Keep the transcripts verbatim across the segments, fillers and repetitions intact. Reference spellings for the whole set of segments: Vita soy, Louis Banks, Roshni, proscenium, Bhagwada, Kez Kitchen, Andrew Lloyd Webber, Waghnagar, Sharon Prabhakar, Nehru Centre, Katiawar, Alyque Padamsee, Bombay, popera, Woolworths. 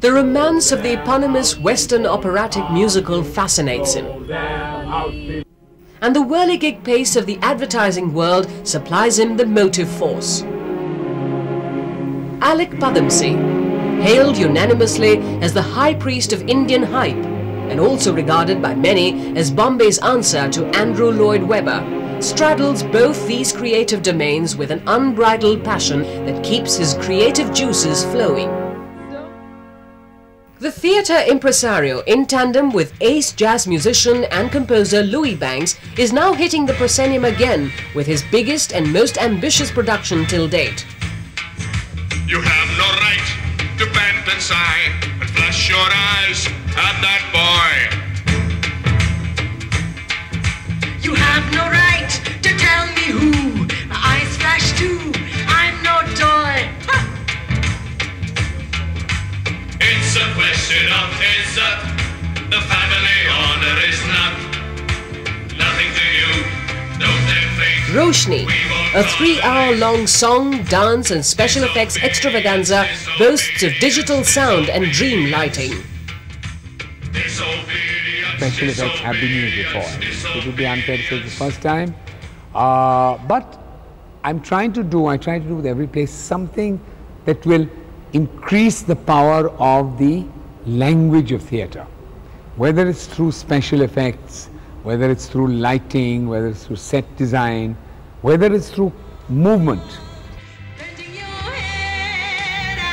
The romance of the eponymous Western operatic musical fascinates him. And the whirligig pace of the advertising world supplies him the motive force. Alyque Padamsee, hailed unanimously as the high priest of Indian hype, and also regarded by many as Bombay's answer to Andrew Lloyd Webber, straddles both these creative domains with an unbridled passion that keeps his creative juices flowing. The theatre impresario, in tandem with ace jazz musician and composer Louis Banks, is now hitting the proscenium again with his biggest and most ambitious production till date. You have no right to pant and sigh and flash your eyes at that boy. You have no right to tell me who my eyes flash to. I'm no toy. It's a question of insult. The family honor is not nothing to you. Don't they think? Roshni, a three-hour-long song, dance and special effects extravaganza, boasts of digital sound and dream lighting. Special effects have been used before. It would be unfair to say the first time. Uh, but I'm trying to do, I try to do with every place something that will increase the power of the language of theatre, whether it's through special effects, whether it's through lighting, whether it's through set design, whether it's through movement.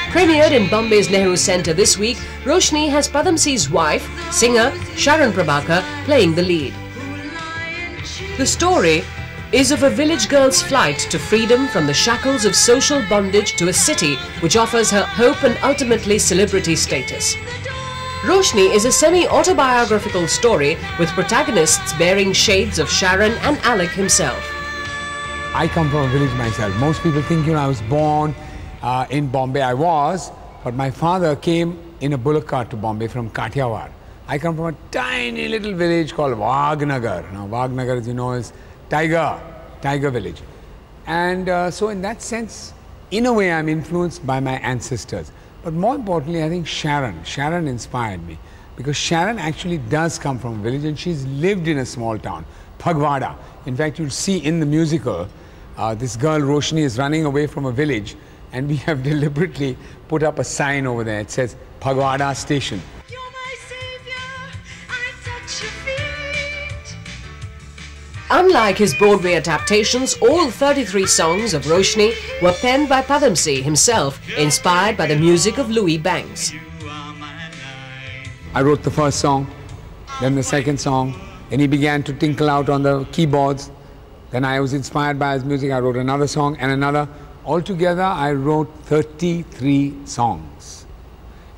Premiered in Bombay's Nehru Centre this week, Roshni has Padamsee's wife, singer Sharon Prabhakar, playing the lead. The story is of a village girl's flight to freedom from the shackles of social bondage to a city which offers her hope and ultimately celebrity status. Roshni is a semi-autobiographical story with protagonists bearing shades of Sharon and Alyque himself. I come from a village myself. Most people think, you know, I was born uh, in Bombay. I was, but my father came in a bullock cart to Bombay from Katiawar. I come from a tiny little village called Waghnagar. Now, Waghnagar, as you know, is Tiger, Tiger village. And uh, so in that sense, in a way, I'm influenced by my ancestors. But more importantly, I think Sharon, Sharon inspired me, because Sharon actually does come from a village and she's lived in a small town, Bhagwada. In fact, you'll see in the musical, uh, this girl Roshni is running away from a village, and we have deliberately put up a sign over there. It says, Bhagwada Station. Unlike his Broadway adaptations, all thirty-three songs of Roshni were penned by Padamsee himself, inspired by the music of Louis Banks. I wrote the first song, then the second song, then he began to tinkle out on the keyboards. Then I was inspired by his music, I wrote another song and another. Altogether, I wrote thirty-three songs.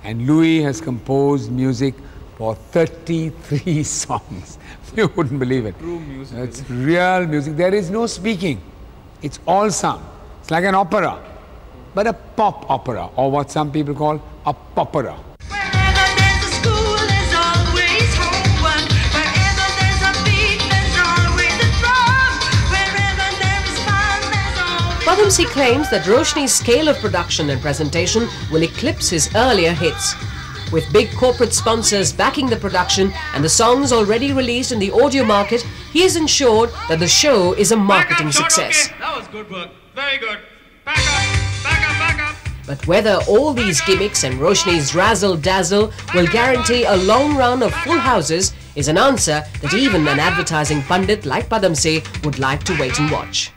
And Louis has composed music for thirty-three songs. You wouldn't believe it. True music. It's real music. There is no speaking. It's all sung. It's like an opera, but a pop opera, or what some people call a popera. Padamsee claims that Roshni's scale of production and presentation will eclipse his earlier hits. With big corporate sponsors backing the production and the songs already released in the audio market, he has ensured that the show is a marketing success. That was good work. Very good. Back up, back up, back up. But whether all these gimmicks and Roshni's razzle-dazzle will guarantee a long run of full houses is an answer that even an advertising pundit like Padamsee would like to wait and watch.